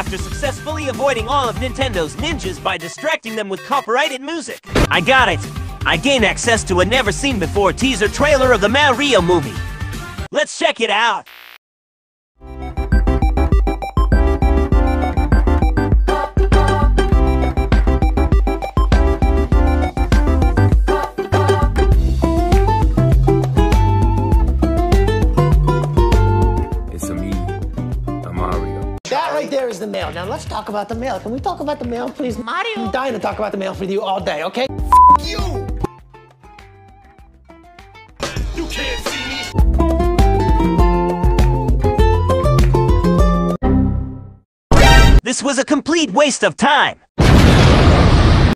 after successfully avoiding all of Nintendo's ninjas by distracting them with copyrighted music. I got it! I gain access to a never-seen-before teaser trailer of the Mario movie. Let's check it out! There is the mail. Now let's talk about the mail. Can we talk about the mail, please? Mario! I'm dying to talk about the mail for you all day, okay? F*** you! You can't see me! This was a complete waste of time!